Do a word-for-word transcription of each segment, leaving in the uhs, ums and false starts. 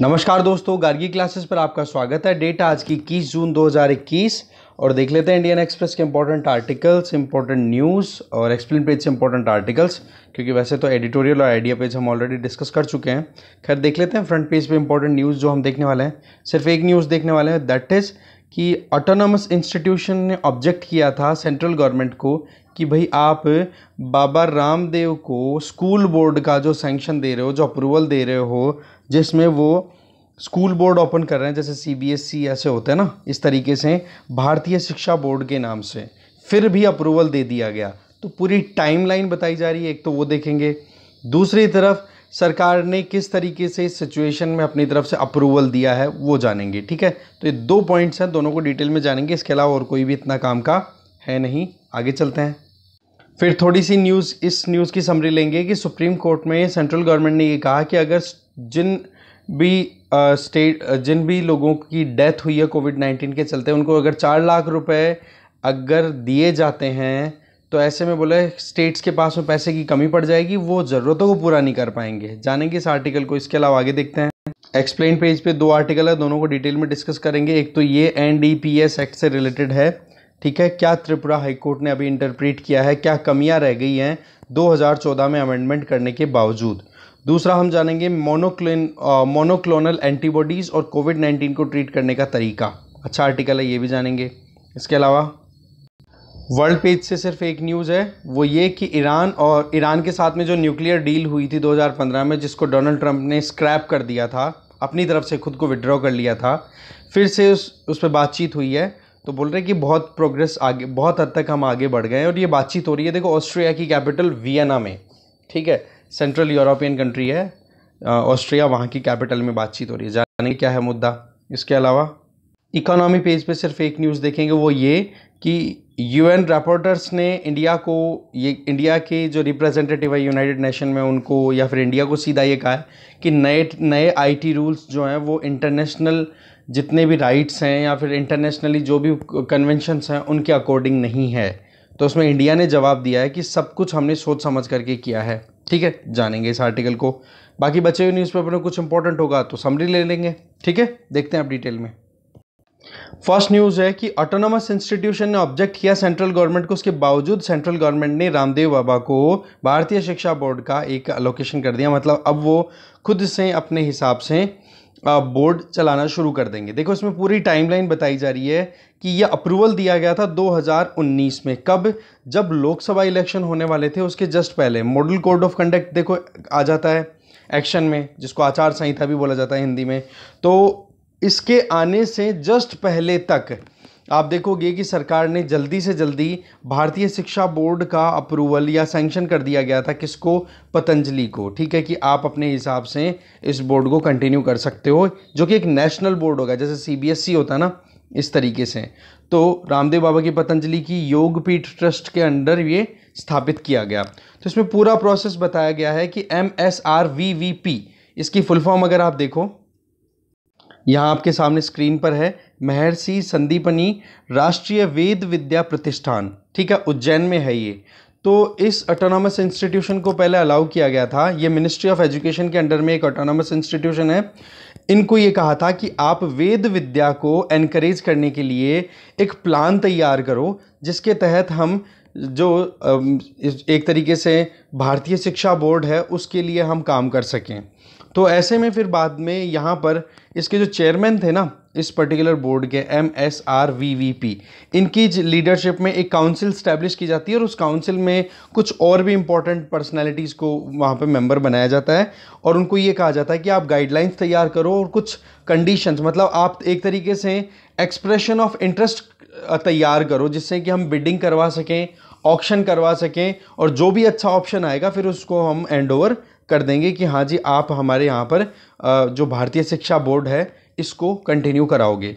नमस्कार दोस्तों, गार्गी क्लासेस पर आपका स्वागत है। डेट आज की इक्कीस जून दो हज़ार इक्कीस। और देख लेते हैं इंडियन एक्सप्रेस के इंपॉर्टेंट आर्टिकल्स, इंपॉर्टेंट न्यूज़ और एक्सप्लेन पेज से इंपॉर्टेंट आर्टिकल्स, क्योंकि वैसे तो एडिटोरियल और आइडिया पेज हम ऑलरेडी डिस्कस कर चुके हैं। खैर, देख लेते हैं फ्रंट पेज पे इंपॉर्टेंट न्यूज़ जो हम देखने वाले हैं। सिर्फ एक न्यूज़ देखने वाले हैं, दैट इज़ कि ऑटोनॉमस इंस्टीट्यूशन ने ऑब्जेक्ट किया था सेंट्रल गवर्नमेंट को कि भाई आप बाबा रामदेव को स्कूल बोर्ड का जो सैंक्शन दे रहे हो, जो अप्रूवल दे रहे हो, जिसमें वो स्कूल बोर्ड ओपन कर रहे हैं, जैसे सीबीएसई ऐसे होते हैं ना, इस तरीके से भारतीय शिक्षा बोर्ड के नाम से फिर भी अप्रूवल दे दिया गया। तो पूरी टाइमलाइन बताई जा रही है, एक तो वो देखेंगे, दूसरी तरफ सरकार ने किस तरीके से इस सिचुएशन में अपनी तरफ से अप्रूवल दिया है वो जानेंगे। ठीक है, तो ये दो पॉइंट्स हैं, दोनों को डिटेल में जानेंगे। इसके अलावा और कोई भी इतना काम का है नहीं। आगे चलते हैं, फिर थोड़ी सी न्यूज़, इस न्यूज़ की समरी लेंगे कि सुप्रीम कोर्ट में सेंट्रल गवर्नमेंट ने ये कहा कि अगर जिन भी स्टेट जिन भी लोगों की डेथ हुई है कोविड नाइन्टीन के चलते, उनको अगर चार लाख रुपये अगर दिए जाते हैं तो ऐसे में बोले स्टेट्स के पास में पैसे की कमी पड़ जाएगी, वो ज़रूरतों को पूरा नहीं कर पाएंगे। जानेंगे इस आर्टिकल को। इसके अलावा आगे देखते हैं, एक्सप्लेन पेज पे दो आर्टिकल है, दोनों को डिटेल में डिस्कस करेंगे। एक तो ये एनडीपीएस एक्ट से रिलेटेड है, ठीक है, क्या त्रिपुरा हाईकोर्ट ने अभी इंटरप्रेट किया है, क्या कमियाँ रह गई हैं दो हज़ार चौदह में अमेंडमेंट करने के बावजूद। दूसरा हम जानेंगे मोनोक्लोन मोनोक्लोनल एंटीबॉडीज और कोविड नाइन्टीन को ट्रीट करने का तरीका, अच्छा आर्टिकल है, ये भी जानेंगे। इसके अलावा वर्ल्ड पेज से सिर्फ एक न्यूज़ है, वो ये कि ईरान और ईरान के साथ में जो न्यूक्लियर डील हुई थी दो हज़ार पंद्रह में, जिसको डोनाल्ड ट्रंप ने स्क्रैप कर दिया था, अपनी तरफ से खुद को विड्रॉ कर लिया था, फिर से उस उस पर बातचीत हुई है। तो बोल रहे हैं कि बहुत प्रोग्रेस आगे, बहुत हद तक हम आगे बढ़ गए हैं और ये बातचीत हो रही है। देखो, ऑस्ट्रिया की कैपिटल वियना में, ठीक है, सेंट्रल यूरोपियन कंट्री है ऑस्ट्रिया, वहाँ की कैपिटल में बातचीत हो रही है, जानेंगे क्या है मुद्दा। इसके अलावा इकोनॉमी पेज पर सिर्फ एक न्यूज़ देखेंगे, वो ये कि यूएन रिपोर्टर्स ने इंडिया को, ये इंडिया के जो रिप्रेजेंटेटिव है यूनाइटेड नेशन में, उनको या फिर इंडिया को सीधा ये कहा है कि नए नए आईटी रूल्स जो हैं वो इंटरनेशनल जितने भी राइट्स हैं या फिर इंटरनेशनली जो भी कन्वेंशंस हैं उनके अकॉर्डिंग नहीं है। तो उसमें इंडिया ने जवाब दिया है कि सब कुछ हमने सोच समझ करके किया है। ठीक है, जानेंगे इस आर्टिकल को। बाकी बचे हुए न्यूज़पेपर में कुछ इंपॉर्टेंट होगा तो समरी ले लेंगे। ठीक है, देखते हैं आप डिटेल में। फर्स्ट न्यूज़ है कि ऑटोनॉमस इंस्टीट्यूशन ने ऑब्जेक्ट किया सेंट्रल गवर्नमेंट को, उसके बावजूद सेंट्रल गवर्नमेंट ने रामदेव बाबा को भारतीय शिक्षा बोर्ड का एक अलोकेशन कर दिया। मतलब अब वो खुद से अपने हिसाब से बोर्ड चलाना शुरू कर देंगे। देखो, इसमें पूरी टाइमलाइन बताई जा रही है कि यह अप्रूवल दिया गया था दो हज़ार उन्नीस में, कब, जब लोकसभा इलेक्शन होने वाले थे उसके जस्ट पहले। मॉडल कोड ऑफ कंडक्ट देखो आ जाता है एक्शन में, जिसको आचार संहिता भी बोला जाता है हिंदी में। तो इसके आने से जस्ट पहले तक आप देखोगे कि सरकार ने जल्दी से जल्दी भारतीय शिक्षा बोर्ड का अप्रूवल या सैंक्शन कर दिया गया था, किसको, पतंजलि को, ठीक है, कि आप अपने हिसाब से इस बोर्ड को कंटिन्यू कर सकते हो, जो कि एक नेशनल बोर्ड होगा, जैसे सीबीएसई होता है ना, इस तरीके से। तो रामदेव बाबा की पतंजलि की योगपीठ ट्रस्ट के अंडर ये स्थापित किया गया। तो इसमें पूरा प्रोसेस बताया गया है कि M S R V V P, इसकी फुल फॉर्म अगर आप देखो, यहाँ आपके सामने स्क्रीन पर है, महर्षि संदीपनी राष्ट्रीय वेद विद्या प्रतिष्ठान, ठीक है, उज्जैन में है ये। तो इस ऑटोनॉमस इंस्टीट्यूशन को पहले अलाउ किया गया था, ये मिनिस्ट्री ऑफ एजुकेशन के अंडर में एक ऑटोनॉमस इंस्टीट्यूशन है। इनको ये कहा था कि आप वेद विद्या को एनकरेज करने के लिए एक प्लान तैयार करो, जिसके तहत हम जो एक तरीके से भारतीय शिक्षा बोर्ड है उसके लिए हम काम कर सकें। तो ऐसे में फिर बाद में यहाँ पर इसके जो चेयरमैन थे ना इस पर्टिकुलर बोर्ड के, M S R V V P, इनकी लीडरशिप में एक काउंसिल स्टैब्लिश की जाती है और उस काउंसिल में कुछ और भी इम्पोर्टेंट पर्सनालिटीज़ को वहाँ पे मेंबर बनाया जाता है और उनको ये कहा जाता है कि आप गाइडलाइंस तैयार करो और कुछ कंडीशंस, मतलब आप एक तरीके से एक्सप्रेशन ऑफ इंटरेस्ट तैयार करो, जिससे कि हम बिडिंग करवा सकें, ऑक्शन करवा सकें, और जो भी अच्छा ऑप्शन आएगा फिर उसको हम हैंड ओवर कर देंगे कि हाँ जी आप हमारे यहाँ पर जो भारतीय शिक्षा बोर्ड है इसको कंटिन्यू कराओगे।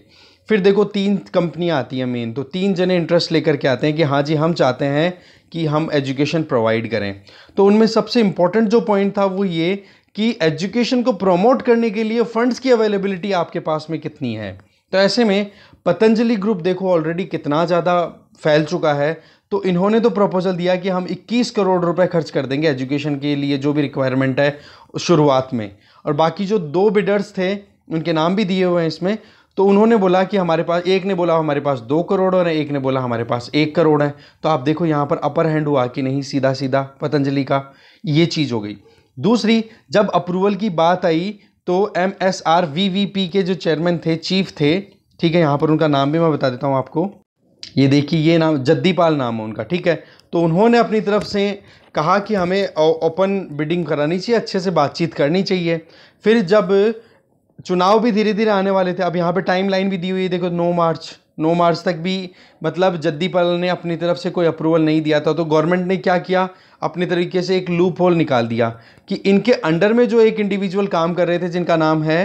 फिर देखो, तीन कंपनियाँ आती हैं मेन, तो तीन जने इंटरेस्ट लेकर के आते हैं कि हाँ जी हम चाहते हैं कि हम एजुकेशन प्रोवाइड करें। तो उनमें सबसे इम्पॉर्टेंट जो पॉइंट था वो ये कि एजुकेशन को प्रमोट करने के लिए फंड्स की अवेलेबिलिटी आपके पास में कितनी है। तो ऐसे में पतंजलि ग्रुप देखो ऑलरेडी कितना ज़्यादा फैल चुका है, तो इन्होंने तो प्रपोजल दिया कि हम इक्कीस करोड़ रुपए खर्च कर देंगे एजुकेशन के लिए जो भी रिक्वायरमेंट है शुरुआत में, और बाकी जो दो बिडर्स थे उनके नाम भी दिए हुए हैं इसमें। तो उन्होंने बोला कि हमारे पास, एक ने बोला हमारे पास दो करोड़ और एक ने बोला हमारे पास एक करोड़ है। तो आप देखो यहाँ पर अपर हैंड हुआ कि नहीं, सीधा सीधा पतंजलि का ये चीज़ हो गई। दूसरी, जब अप्रूवल की बात आई तो M S R V V P के जो चेयरमैन थे, चीफ थे, ठीक है, यहाँ पर उनका नाम भी मैं बता देता हूँ आपको। ये देखिए, ये नाम जड्डीपाल नाम है उनका, ठीक है। तो उन्होंने अपनी तरफ से कहा कि हमें ओपन बिडिंग करानी चाहिए, अच्छे से बातचीत करनी चाहिए। फिर जब चुनाव भी धीरे धीरे आने वाले थे, अब यहाँ पे टाइम लाइन भी दी हुई है, देखो नौ मार्च नौ मार्च तक भी मतलब जड्डीपाल ने अपनी तरफ से कोई अप्रूवल नहीं दिया था। तो गवर्नमेंट ने क्या किया, अपने तरीके से एक लूप होल निकाल दिया कि इनके अंडर में जो एक इंडिविजुअल काम कर रहे थे, जिनका नाम है,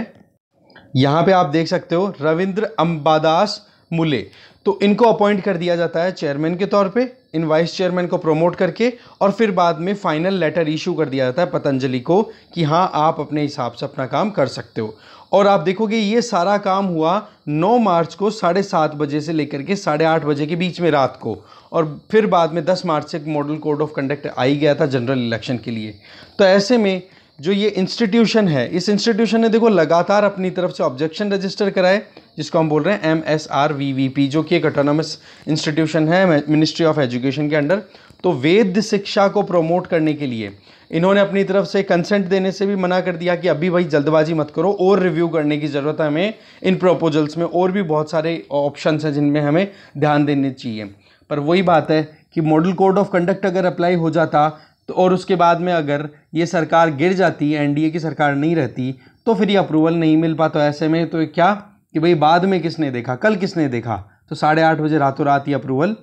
यहाँ पे आप देख सकते हो, रविंद्र अंबादास मुले, तो इनको अपॉइंट कर दिया जाता है चेयरमैन के तौर पे, इन वाइस चेयरमैन को प्रमोट करके, और फिर बाद में फाइनल लेटर इशू कर दिया जाता है पतंजलि को कि हाँ आप अपने हिसाब से अपना काम कर सकते हो। और आप देखोगे ये सारा काम हुआ नौ मार्च को साढ़े सात बजे से लेकर के साढ़े आठ बजे के बीच में, रात को। और फिर बाद में दस मार्च से एक मॉडल कोड ऑफ कंडक्ट आई गया था जनरल इलेक्शन के लिए। तो ऐसे में जो ये इंस्टीट्यूशन है, इस इंस्टीट्यूशन ने देखो लगातार अपनी तरफ से ऑब्जेक्शन रजिस्टर कराए, जिसको हम बोल रहे हैं M S R V V P, जो कि एक ऑटोनॉमस इंस्टीट्यूशन है मिनिस्ट्री ऑफ एजुकेशन के अंडर। तो वेद शिक्षा को प्रमोट करने के लिए इन्होंने अपनी तरफ से कंसेंट देने से भी मना कर दिया कि अभी भाई जल्दबाजी मत करो, और रिव्यू करने की ज़रूरत है हमें इन प्रपोजल्स में, और भी बहुत सारे ऑप्शंस हैं जिनमें हमें ध्यान देने चाहिए। पर वही बात है कि मॉडल कोड ऑफ कंडक्ट अगर अप्लाई हो जाता तो, और उसके बाद में अगर ये सरकार गिर जाती, एनडीए की सरकार नहीं रहती, तो फिर ये अप्रूवल नहीं मिल पाता। ऐसे में तो क्या कि भाई बाद में किसने देखा, कल किसने देखा, तो साढ़े आठ बजे रातों रात ये अप्रूवल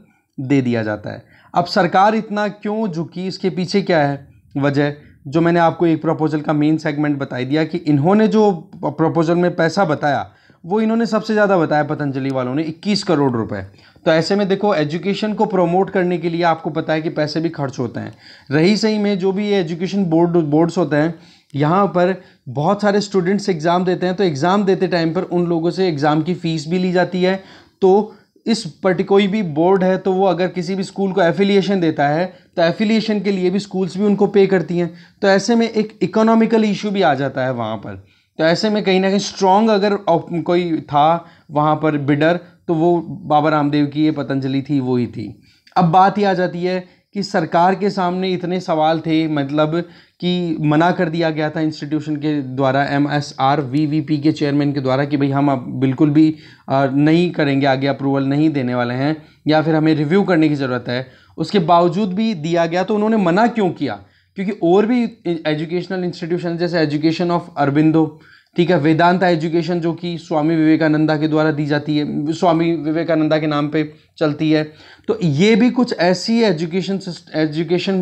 दे दिया जाता है। अब सरकार इतना क्यों झुकी, इसके पीछे क्या है वजह, जो मैंने आपको एक प्रपोजल का मेन सेगमेंट बताई दिया कि इन्होंने जो प्रपोजल में पैसा बताया वो इन्होंने सबसे ज़्यादा बताया पतंजलि वालों ने, इक्कीस करोड़ रुपए। तो ऐसे में देखो एजुकेशन को प्रमोट करने के लिए आपको पता है कि पैसे भी खर्च होते हैं। रही सही में जो भी ये एजुकेशन बोर्ड बोर्ड्स होते हैं, यहाँ पर बहुत सारे स्टूडेंट्स एग्ज़ाम देते हैं, तो एग्ज़ाम देते टाइम पर उन लोगों से एग्ज़ाम की फ़ीस भी ली जाती है। तो इस पर्टिकुलर कोई भी बोर्ड है तो वो अगर किसी भी स्कूल को एफिलिएशन देता है तो एफिलिएशन के लिए भी स्कूल्स भी उनको पे करती हैं। तो ऐसे में एक इकोनॉमिकल इशू भी आ जाता है वहाँ पर। तो ऐसे में कहीं ना कहीं स्ट्रॉन्ग अगर कोई था वहाँ पर बिडर, तो वो बाबा रामदेव की ये पतंजलि थी, वो ही थी। अब बात ये आ जाती है कि सरकार के सामने इतने सवाल थे, मतलब कि मना कर दिया गया था इंस्टीट्यूशन के द्वारा, M S R V V P के चेयरमैन के द्वारा कि भाई हम अब बिल्कुल भी नहीं करेंगे आगे, अप्रूवल नहीं देने वाले हैं, या फिर हमें रिव्यू करने की ज़रूरत है। उसके बावजूद भी दिया गया, तो उन्होंने मना क्यों किया, क्योंकि और भी एजुकेशनल इंस्टीट्यूशन जैसे एजुकेशन ऑफ अरविंदो, ठीक है, वेदांता एजुकेशन जो कि स्वामी विवेकानंदा के द्वारा दी जाती है, स्वामी विवेकानंदा के नाम पे चलती है, तो ये भी कुछ ऐसी एजुकेशन एजुकेशन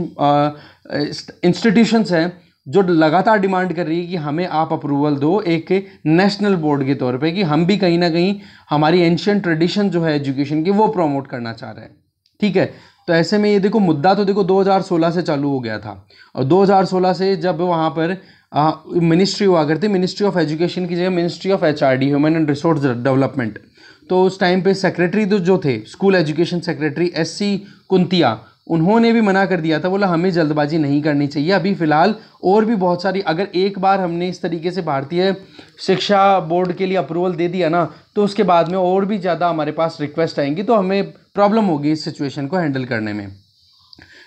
इंस्टीट्यूशंस हैं जो लगातार डिमांड कर रही है कि हमें आप अप्रूवल दो एक नेशनल बोर्ड के तौर पे, कि हम भी कहीं ना कहीं हमारी एंशियंट ट्रेडिशन जो है एजुकेशन की वो प्रमोट करना चाह रहे हैं, ठीक है। तो ऐसे में ये देखो मुद्दा तो देखो दो हज़ार सोलह से चालू हो गया था, और दो हज़ार सोलह से जब वहाँ पर आ, मिनिस्ट्री हुआ करती, मिनिस्ट्री ऑफ एजुकेशन की जगह ministry of HRD human and resource development, तो उस टाइम पे सेक्रेटरी तो जो थे school education secretary SC Kuntia, उन्होंने भी मना कर दिया था, बोला हमें जल्दबाजी नहीं करनी चाहिए अभी फ़िलहाल, और भी बहुत सारी, अगर एक बार हमने इस तरीके से भारतीय शिक्षा बोर्ड के लिए अप्रूवल दे दिया ना तो उसके बाद में और भी ज़्यादा हमारे पास रिक्वेस्ट आएंगी, तो हमें प्रॉब्लम होगी इस सिचुएशन को हैंडल करने में।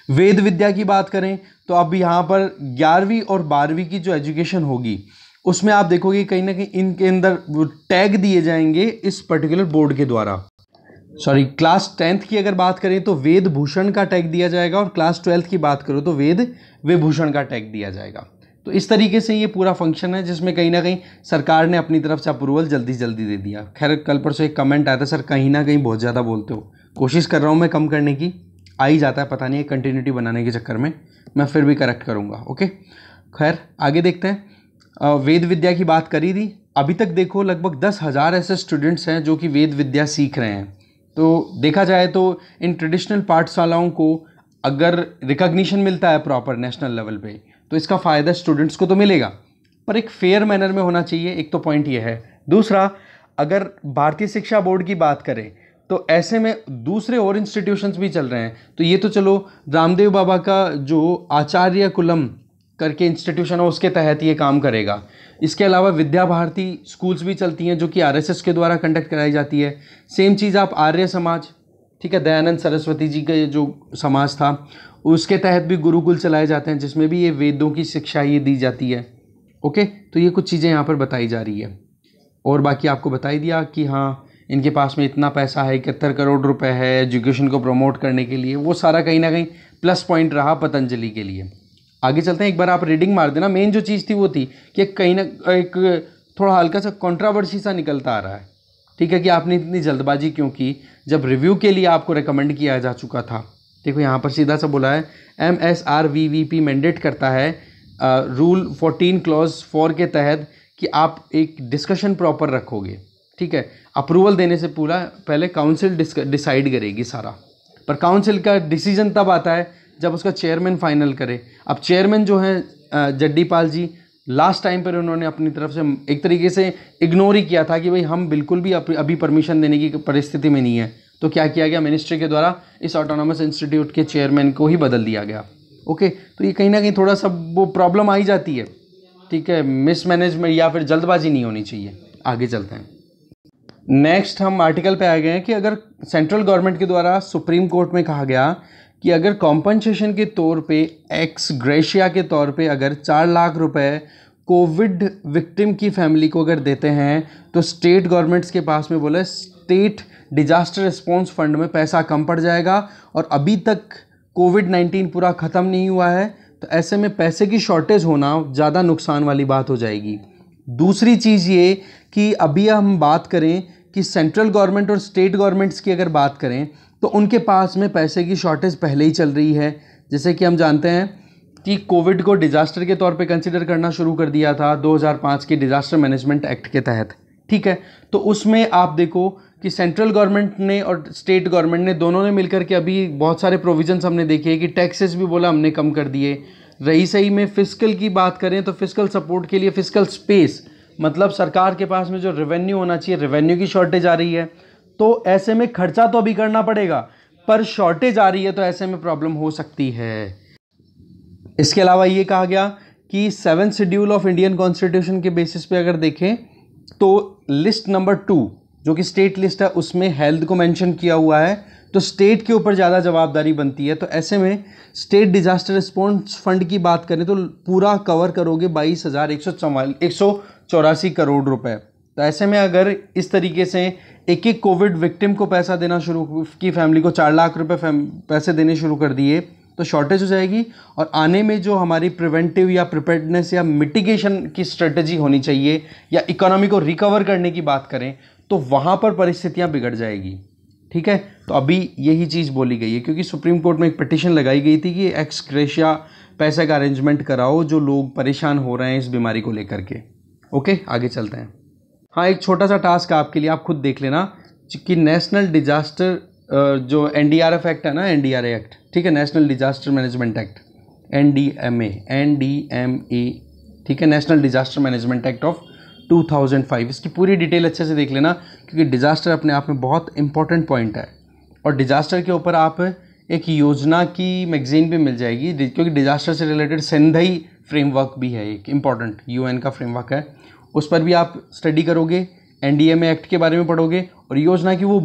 वेद विद्या की बात करें तो अब यहाँ पर ग्यारहवीं और बारहवीं की जो एजुकेशन होगी उसमें आप देखोगे कहीं ना कहीं इनके अंदर टैग दिए जाएंगे इस पर्टिकुलर बोर्ड के द्वारा। सॉरी, क्लास टेंथ की अगर बात करें तो वेद भूषण का टैग दिया जाएगा, और क्लास ट्वेल्थ की बात करो तो वेद विभूषण का टैग दिया जाएगा। तो इस तरीके से ये पूरा फंक्शन है जिसमें कहीं ना कहीं सरकार ने अपनी तरफ से अप्रूवल जल्दी जल्दी दे दिया। खैर कल परसों एक कमेंट आया था, सर कहीं ना कहीं बहुत ज़्यादा बोलते हो, कोशिश कर रहा हूँ मैं कम करने की, आ ही जाता है, पता नहीं है कंटिन्यूटी बनाने के चक्कर में, मैं फिर भी करेक्ट करूँगा, ओके। खैर आगे देखते हैं, वेद विद्या की बात करी थी, अभी तक देखो लगभग दस हज़ार ऐसे स्टूडेंट्स हैं जो कि वेद विद्या सीख रहे हैं। तो देखा जाए तो इन ट्रेडिशनल पाठशालाओं को अगर रिकॉग्निशन मिलता है प्रॉपर नेशनल लेवल पे तो इसका फ़ायदा स्टूडेंट्स को तो मिलेगा, पर एक फेयर मैनर में होना चाहिए, एक तो पॉइंट ये है। दूसरा, अगर भारतीय शिक्षा बोर्ड की बात करें तो ऐसे में दूसरे और इंस्टीट्यूशंस भी चल रहे हैं, तो ये तो चलो रामदेव बाबा का जो आचार्य कुलम करके इंस्टीट्यूशन है उसके तहत ये काम करेगा। इसके अलावा विद्या भारती स्कूल्स भी चलती हैं जो कि आर एस एस के द्वारा कंडक्ट कराई जाती है। सेम चीज़ आप आर्य समाज, ठीक है, दयानंद सरस्वती जी का जो समाज था उसके तहत भी गुरुकुल चलाए जाते हैं जिसमें भी ये वेदों की शिक्षा ये दी जाती है। ओके, तो ये कुछ चीज़ें यहाँ पर बताई जा रही है। और बाकी आपको बता दिया कि हाँ इनके पास में इतना पैसा है, इकहत्तर करोड़ रुपए है एजुकेशन को प्रमोट करने के लिए, वो सारा कहीं ना कहीं प्लस पॉइंट रहा पतंजलि के लिए। आगे चलते हैं, एक बार आप रीडिंग मार देना। मेन जो चीज़ थी वो थी कि कहीं ना एक थोड़ा हल्का सा कंट्रावर्सी सा निकलता आ रहा है, ठीक है, कि आपने इतनी जल्दबाजी क्यों की जब रिव्यू के लिए आपको रिकमेंड किया जा चुका था। देखो यहाँ पर सीधा सा बोला है, M S R V V P mandate करता है रूल फोर्टीन क्लॉज फोर के तहत कि आप एक डिस्कशन प्रॉपर रखोगे, ठीक है, अप्रूवल देने से पूरा पहले काउंसिल डिसाइड करेगी सारा। पर काउंसिल का डिसीजन तब आता है जब उसका चेयरमैन फाइनल करे। अब चेयरमैन जो है जड्डीपाल जी, लास्ट टाइम पर उन्होंने अपनी तरफ से एक तरीके से इग्नोर ही किया था कि भाई हम बिल्कुल भी अभी परमिशन देने की परिस्थिति में नहीं है। तो क्या किया गया, मिनिस्ट्री के द्वारा इस ऑटोनॉमस इंस्टीट्यूट के चेयरमैन को ही बदल दिया गया। ओके, तो ये कहीं ना कहीं थोड़ा सा वो प्रॉब्लम आई जाती है, ठीक है, मिसमैनेजमेंट या फिर जल्दबाजी नहीं होनी चाहिए। आगे चलते हैं, नेक्स्ट हम आर्टिकल पे आ गए हैं कि अगर सेंट्रल गवर्नमेंट के द्वारा सुप्रीम कोर्ट में कहा गया कि अगर कॉम्पनसेशन के तौर पे एक्स ग्रेशिया के तौर पे अगर चार लाख रुपए कोविड विक्टिम की फैमिली को अगर देते हैं तो स्टेट गवर्नमेंट्स के पास में बोले स्टेट डिजास्टर रिस्पॉन्स फंड में पैसा कम पड़ जाएगा और अभी तक कोविड नाइन्टीन पूरा ख़त्म नहीं हुआ है, तो ऐसे में पैसे की शॉर्टेज होना ज़्यादा नुकसान वाली बात हो जाएगी। दूसरी चीज़ ये कि अभी हम बात करें कि सेंट्रल गवर्नमेंट और स्टेट गवर्नमेंट्स की अगर बात करें तो उनके पास में पैसे की शॉर्टेज पहले ही चल रही है। जैसे कि हम जानते हैं कि कोविड को डिज़ास्टर के तौर पे कंसिडर करना शुरू कर दिया था दो हज़ार पाँच के डिज़ास्टर मैनेजमेंट एक्ट के तहत, ठीक है, तो उसमें आप देखो कि सेंट्रल गवर्नमेंट ने और स्टेट गवर्नमेंट ने दोनों ने मिलकर के अभी बहुत सारे प्रोविजंस हमने देखे कि टैक्सेस भी बोला हमने कम कर दिए। रही सही में फिस्कल की बात करें तो फिस्कल सपोर्ट के लिए फिस्कल स्पेस, मतलब सरकार के पास में जो रेवेन्यू होना चाहिए रेवेन्यू की शॉर्टेज आ रही है, तो ऐसे में खर्चा तो अभी करना पड़ेगा पर शॉर्टेज आ रही है तो ऐसे में प्रॉब्लम हो सकती है। इसके अलावा ये कहा गया कि seven schedule of Indian constitution के बेसिस पे अगर देखें तो लिस्ट नंबर टू जो कि स्टेट लिस्ट है उसमें हेल्थ को मेंशन किया हुआ है, तो स्टेट के ऊपर ज़्यादा जवाबदारी बनती है। तो ऐसे में स्टेट डिजास्टर रिस्पॉन्स फंड की बात करें तो पूरा कवर करोगे बाईस हज़ार एक सौ चौवाल एक सौ चौरासी करोड़ रुपए। तो ऐसे में अगर इस तरीके से एक एक कोविड विक्टिम को पैसा देना शुरू की फैमिली को चार लाख रुपए पैसे देने शुरू कर दिए तो शॉर्टेज हो जाएगी और आने में जो हमारी प्रिवेंटिव या प्रिपेयर्डनेस या मिटिगेशन की स्ट्रेटजी होनी चाहिए या इकोनॉमी को रिकवर करने की बात करें तो वहाँ पर परिस्थितियाँ बिगड़ जाएगी, ठीक है। तो अभी यही चीज़ बोली गई है क्योंकि सुप्रीम कोर्ट में एक पिटिशन लगाई गई थी कि एक्स ग्रेशिया पैसे का अरेंजमेंट कराओ, जो लोग परेशान हो रहे हैं इस बीमारी को लेकर के। ओके, आगे चलते हैं। हाँ, एक छोटा सा टास्क आपके लिए, आप खुद देख लेना कि नेशनल डिजास्टर जो एनडीआरएफ एक्ट है ना, एनडीआरए एक्ट, ठीक है, national disaster management act N D M A N D M A, ठीक है, national disaster management act of two thousand five, इसकी पूरी डिटेल अच्छे से देख लेना क्योंकि डिजास्टर अपने आप में बहुत इंपॉर्टेंट पॉइंट है और डिजास्टर के ऊपर आप एक योजना की मैगजीन भी मिल जाएगी क्योंकि डिजास्टर से रिलेटेड सेंधई फ्रेमवर्क भी है, एक इम्पॉर्टेंट यूएन का फ्रेमवर्क है, उस पर भी आप स्टडी करोगे, एनडीएमए एक्ट के बारे में पढ़ोगे और योजना की वो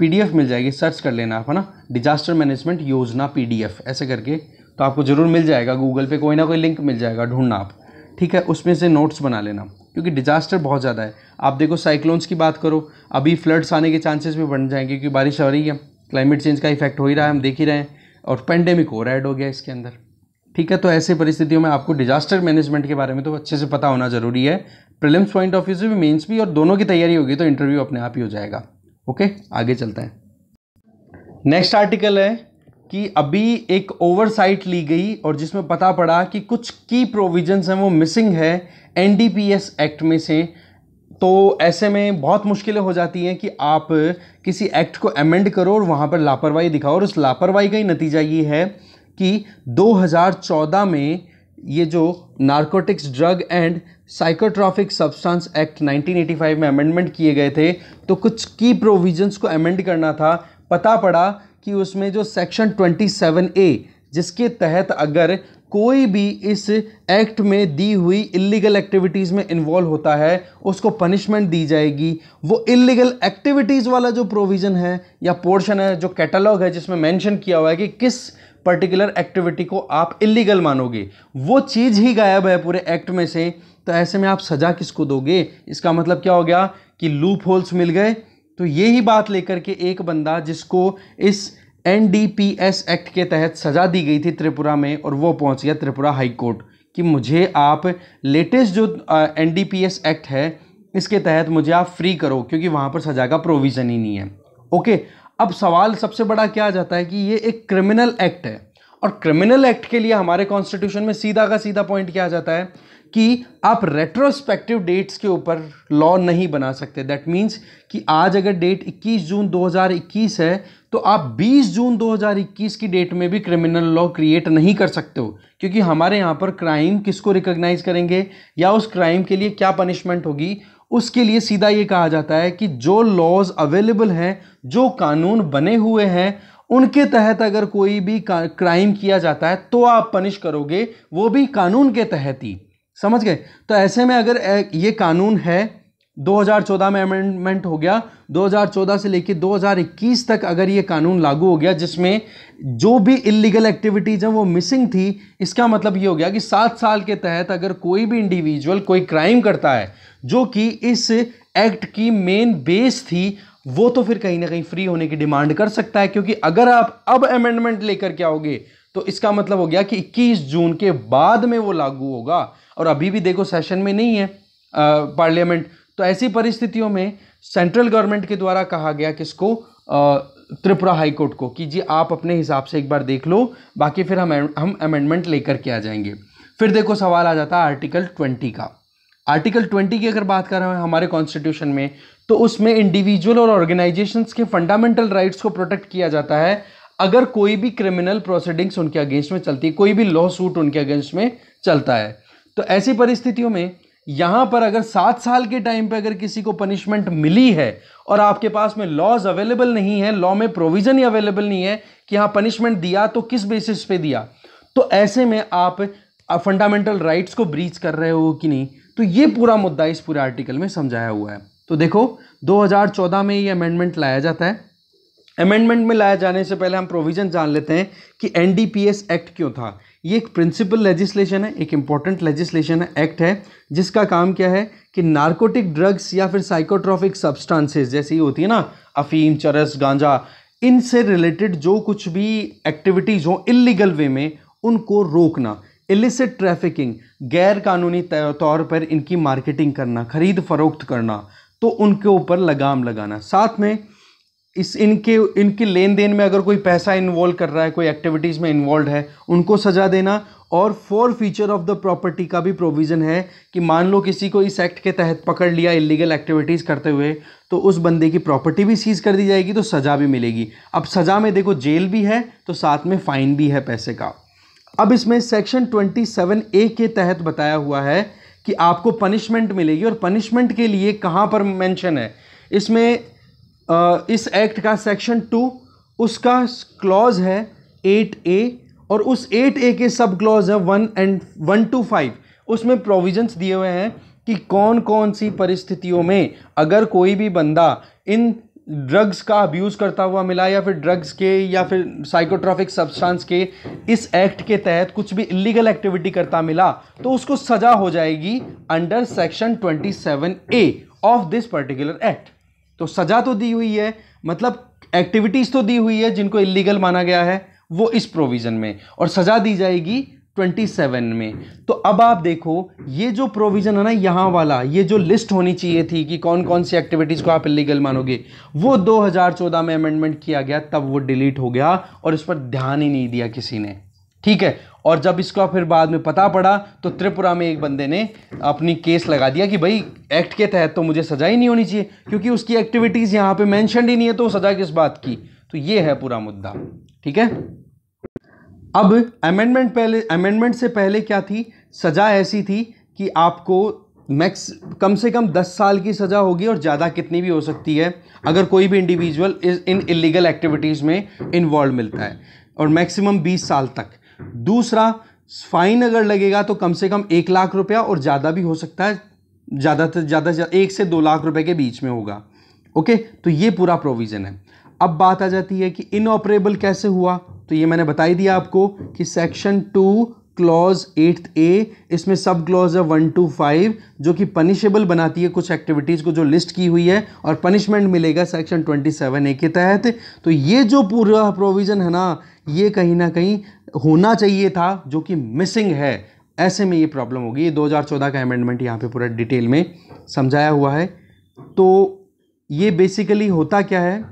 पीडीएफ मिल जाएगी, सर्च कर लेना आप, है ना, डिजास्टर मैनेजमेंट योजना पीडीएफ ऐसे करके, तो आपको ज़रूर मिल जाएगा, गूगल पे कोई ना कोई लिंक मिल जाएगा, ढूंढना आप, ठीक है, उसमें से नोट्स बना लेना क्योंकि डिजास्टर बहुत ज़्यादा है। आप देखो साइक्लोन्स की बात करो, अभी फ्लड्स आने के चांसेस भी बढ़ जाएंगे क्योंकि बारिश हो रही है, क्लाइमेट चेंज का इफेक्ट हो ही रहा है, हम देख ही रहे हैं, और पेंडेमिक हो रहा है, ऐड हो गया इसके अंदर, ठीक है। तो ऐसे परिस्थितियों में आपको डिजास्टर मैनेजमेंट के बारे में तो अच्छे से पता होना जरूरी है, प्रीलिम्स पॉइंट ऑफ व्यू से भी, मेंस भी, और दोनों की तैयारी होगी तो इंटरव्यू अपने आप ही हो जाएगा। ओके, आगे चलते हैं। नेक्स्ट आर्टिकल है कि अभी एक ओवरसाइट ली गई और जिसमें पता पड़ा कि कुछ की प्रोविजंस हैं वो मिसिंग है एनडीपीएस एक्ट में से, तो ऐसे में बहुत मुश्किलें हो जाती हैं कि आप किसी एक्ट को अमेंड करो और वहाँ पर लापरवाही दिखाओ, और उस लापरवाही का ही नतीजा ये है कि दो हज़ार चौदह में ये जो narcotics drug and psychotropic substance act nineteen eighty five में अमेंडमेंट किए गए थे, तो कुछ की प्रोविजंस को अमेंड करना था, पता पड़ा कि उसमें जो सेक्शन ट्वेंटी सेवन ए जिसके तहत अगर कोई भी इस एक्ट में दी हुई इलीगल एक्टिविटीज़ में इन्वॉल्व होता है उसको पनिशमेंट दी जाएगी। वो इलीगल एक्टिविटीज़ वाला जो प्रोविज़न है या पोर्शन है जो कैटलॉग है जिसमें मेंशन किया हुआ है कि किस पर्टिकुलर एक्टिविटी को आप इलीगल मानोगे, वो चीज़ ही गायब है पूरे एक्ट में से। तो ऐसे में आप सज़ा किसको दोगे? इसका मतलब क्या हो गया कि लूप होल्स मिल गए। तो यही बात लेकर के एक बंदा जिसको इस N D P S act के तहत सज़ा दी गई थी त्रिपुरा में, और वो पहुंच गया त्रिपुरा हाईकोर्ट कि मुझे आप लेटेस्ट जो N D P S act है इसके तहत मुझे आप फ्री करो, क्योंकि वहाँ पर सज़ा का प्रोविज़न ही नहीं है। ओके, अब सवाल सबसे बड़ा क्या आ जाता है कि ये एक क्रिमिनल एक्ट है, और क्रिमिनल एक्ट के लिए हमारे कॉन्स्टिट्यूशन में सीधा का सीधा पॉइंट क्या आ जाता है कि आप रेट्रोस्पेक्टिव डेट्स के ऊपर लॉ नहीं बना सकते। दैट मीन्स कि आज अगर डेट इक्कीस जून दो हज़ार इक्कीस है तो आप बीस जून दो हज़ार इक्कीस की डेट में भी क्रिमिनल लॉ क्रिएट नहीं कर सकते हो, क्योंकि हमारे यहाँ पर क्राइम किसको रिकॉग्नाइज करेंगे या उस क्राइम के लिए क्या पनिशमेंट होगी, उसके लिए सीधा ये कहा जाता है कि जो लॉज अवेलेबल हैं, जो कानून बने हुए हैं, उनके तहत अगर कोई भी क्राइम किया जाता है तो आप पनिश करोगे, वो भी कानून के तहत ही। समझ गए? तो ऐसे में अगर ये कानून है दो हज़ार चौदह में अमेंडमेंट हो गया, दो हज़ार चौदह से लेके दो हज़ार इक्कीस तक अगर ये कानून लागू हो गया जिसमें जो भी इलीगल एक्टिविटीज़ हैं वो मिसिंग थी, इसका मतलब ये हो गया कि सात साल के तहत अगर कोई भी इंडिविजुअल कोई क्राइम करता है जो कि इस एक्ट की मेन बेस थी, वो तो फिर कहीं ना कहीं फ्री होने की डिमांड कर सकता है। क्योंकि अगर आप अब अमेंडमेंट लेकर के आओगे तो इसका मतलब हो गया कि इक्कीस जून के बाद में वो लागू होगा, और अभी भी देखो सेशन में नहीं है पार्लियामेंट। तो ऐसी परिस्थितियों में सेंट्रल गवर्नमेंट के द्वारा कहा गया किसको, आ, त्रिपुरा हाईकोर्ट को, कि जी आप अपने हिसाब से एक बार देख लो, बाकी फिर हम हम अमेंडमेंट लेकर के आ जाएंगे। फिर देखो सवाल आ जाता है आर्टिकल ट्वेंटी का। आर्टिकल ट्वेंटी की अगर बात कर रहे हैं हमारे कॉन्स्टिट्यूशन में, तो उसमें इंडिविजुअल और ऑर्गेनाइजेशंस के फंडामेंटल राइट्स को प्रोटेक्ट किया जाता है अगर कोई भी क्रिमिनल प्रोसीडिंग्स उनके अगेंस्ट में चलती है, कोई भी लॉ सूट उनके अगेंस्ट में चलता है। तो ऐसी परिस्थितियों में यहाँ पर अगर सात साल के टाइम पे अगर किसी को पनिशमेंट मिली है और आपके पास में लॉज अवेलेबल नहीं है, लॉ में प्रोविज़न ही अवेलेबल नहीं है कि हाँ पनिशमेंट दिया तो किस बेसिस पे दिया, तो ऐसे में आप फंडामेंटल राइट्स को ब्रीच कर रहे हो कि नहीं। तो ये पूरा मुद्दा इस पूरे आर्टिकल में समझाया हुआ है। तो देखो दो हज़ार चौदह में ये अमेंडमेंट लाया जाता है। अमेंडमेंट में लाया जाने से पहले हम प्रोविज़न जान लेते हैं कि N D P S act क्यों था। ये एक प्रिंसिपल लेजिस्लेशन है, एक इम्पॉर्टेंट लेजिस्लेशन है, एक्ट है, जिसका काम क्या है कि नार्कोटिक ड्रग्स या फिर साइकोट्रॉफिक सब्सटेंसेस जैसी होती है ना, अफीम, चरस, गांजा, इनसे रिलेटेड जो कुछ भी एक्टिविटीज़ हों इलीगल वे में, उनको रोकना। इलिसिट ट्रैफिकिंग, गैर कानूनी तौर पर इनकी मार्केटिंग करना, खरीद फरोख्त करना, तो उनके ऊपर लगाम लगाना। साथ में इस इनके इनके लेन देन में अगर कोई पैसा इन्वॉल्व कर रहा है, कोई एक्टिविटीज़ में इन्वॉल्व है, उनको सजा देना। और forfeiture of the property का भी प्रोविज़न है कि मान लो किसी को इस एक्ट के तहत पकड़ लिया इलीगल एक्टिविटीज़ करते हुए, तो उस बंदे की प्रॉपर्टी भी सीज कर दी जाएगी, तो सज़ा भी मिलेगी। अब सज़ा में देखो जेल भी है तो साथ में फ़ाइन भी है पैसे का। अब इसमें सेक्शन ट्वेंटी सेवन ए के तहत बताया हुआ है कि आपको पनिशमेंट मिलेगी, और पनिशमेंट के लिए कहाँ पर मेंशन है इसमें, आ, इस एक्ट का सेक्शन टू, उसका क्लॉज है एट ए, और उस एट ए के सब क्लॉज है one and one two five. उसमें प्रोविजंस दिए हुए हैं कि कौन कौन सी परिस्थितियों में अगर कोई भी बंदा इन ड्रग्स का अब्यूज़ करता हुआ मिला या फिर ड्रग्स के या फिर साइकोट्रॉफिक सब्सटेंस के इस एक्ट के तहत कुछ भी इलीगल एक्टिविटी करता मिला, तो उसको सज़ा हो जाएगी under section twenty seven A of this particular act. तो सज़ा तो दी हुई है, मतलब एक्टिविटीज़ तो दी हुई है जिनको इलीगल माना गया है, वो इस प्रोविज़न में, और सज़ा दी जाएगी ट्वेंटी सेवन में। तो अब आप देखो ये जो प्रोविज़न है ना यहाँ वाला, ये जो लिस्ट होनी चाहिए थी कि कौन कौन सी एक्टिविटीज़ को आप इलीगल मानोगे, वो दो हज़ार चौदह में अमेंडमेंट किया गया तब वो डिलीट हो गया, और इस पर ध्यान ही नहीं दिया किसी ने। ठीक है, और जब इसका फिर बाद में पता पड़ा तो त्रिपुरा में एक बंदे ने अपनी केस लगा दिया कि भाई एक्ट के तहत तो मुझे सज़ा ही नहीं होनी चाहिए, क्योंकि उसकी एक्टिविटीज़ यहाँ पर मैंशनड ही नहीं है, तो सज़ा किस बात की। तो ये है पूरा मुद्दा। ठीक है, अब अमेंडमेंट पहले अमेंडमेंट से पहले क्या थी, सज़ा ऐसी थी कि आपको मैक्स कम से कम दस साल की सज़ा होगी, और ज़्यादा कितनी भी हो सकती है अगर कोई भी इंडिविजुअल इन इलीगल एक्टिविटीज़ में इन्वॉल्व मिलता है, और मैक्सिमम बीस साल तक। दूसरा, फाइन अगर लगेगा तो कम से कम एक लाख रुपया और ज़्यादा भी हो सकता है, ज़्यादा से ज़्यादा एक से दो लाख रुपए के बीच में होगा। ओके, तो ये पूरा प्रोविज़न है। अब बात आ जाती है कि इनऑपरेबल कैसे हुआ, तो ये मैंने बता ही दिया आपको कि section two clause eighth A, इसमें सब क्लॉज है वन टू फाइव जो कि पनिशेबल बनाती है कुछ एक्टिविटीज़ को जो लिस्ट की हुई है, और पनिशमेंट मिलेगा सेक्शन ट्वेंटी सेवन ए के तहत। तो ये जो पूरा प्रोविज़न है ना, ये कहीं ना कहीं होना चाहिए था, जो कि मिसिंग है। ऐसे में ये प्रॉब्लम होगी। ये दो हज़ार चौदह का अमेंडमेंट यहाँ पे पूरा डिटेल में समझाया हुआ है। तो ये बेसिकली होता क्या है,